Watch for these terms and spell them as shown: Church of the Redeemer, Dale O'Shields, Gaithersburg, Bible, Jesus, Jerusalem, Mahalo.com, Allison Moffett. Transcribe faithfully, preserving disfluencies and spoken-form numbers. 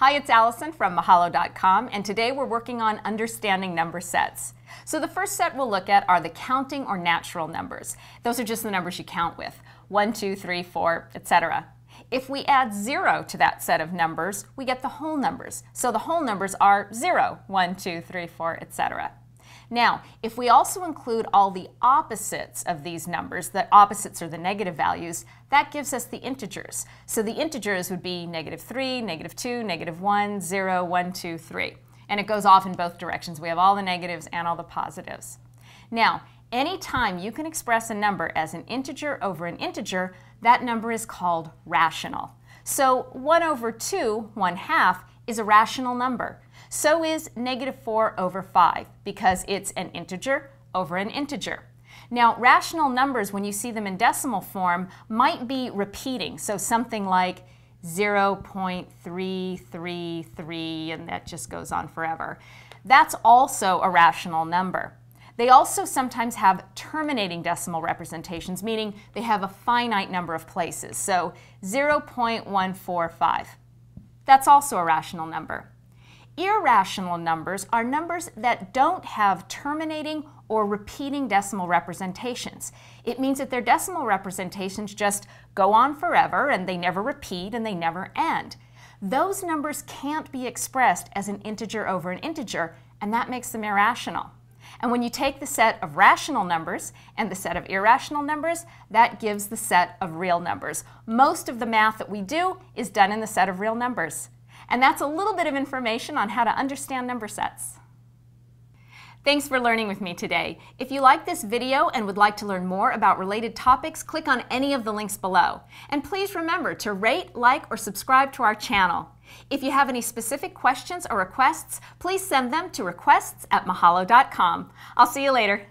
Hi, it's Allison from Mahalo dot com, and today we're working on understanding number sets. So the first set we'll look at are the counting or natural numbers. Those are just the numbers you count with. One, two, three, four, et cetera. If we add zero to that set of numbers, we get the whole numbers. So the whole numbers are zero, one, two, three, four, et cetera. Now, if we also include all the opposites of these numbers, the opposites are the negative values, that gives us the integers. So the integers would be negative three, negative two, negative one, zero, one, two, three. And it goes off in both directions. We have all the negatives and all the positives. Now, anytime you can express a number as an integer over an integer, that number is called rational. So one over two, one half, is a rational number. So is negative four over five, because it's an integer over an integer. Now, rational numbers, when you see them in decimal form, might be repeating. So something like zero point three three three, and that just goes on forever. That's also a rational number. They also sometimes have terminating decimal representations, meaning they have a finite number of places. So zero point one four five. That's also a rational number. Irrational numbers are numbers that don't have terminating or repeating decimal representations. It means that their decimal representations just go on forever and they never repeat and they never end. Those numbers can't be expressed as an integer over an integer, and that makes them irrational. And when you take the set of rational numbers and the set of irrational numbers, that gives the set of real numbers. Most of the math that we do is done in the set of real numbers. And that's a little bit of information on how to understand number sets. Thanks for learning with me today. If you like this video and would like to learn more about related topics, click on any of the links below. And please remember to rate, like, or subscribe to our channel. If you have any specific questions or requests, please send them to requests at mahalo dot com. I'll see you later.